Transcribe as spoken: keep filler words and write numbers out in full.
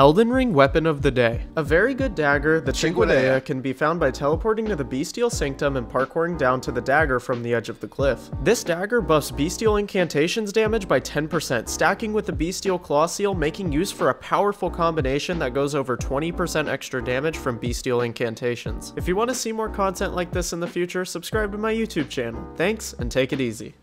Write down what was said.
Elden Ring Weapon of the Day. A very good dagger, the Cinquedea, can be found by teleporting to the Bestial Sanctum and parkouring down to the dagger from the edge of the cliff. This dagger buffs Bestial Incantations damage by ten percent, stacking with the Bestial Claw Seal, making use for a powerful combination that goes over twenty percent extra damage from Bestial Incantations. If you want to see more content like this in the future, subscribe to my YouTube channel. Thanks, and take it easy.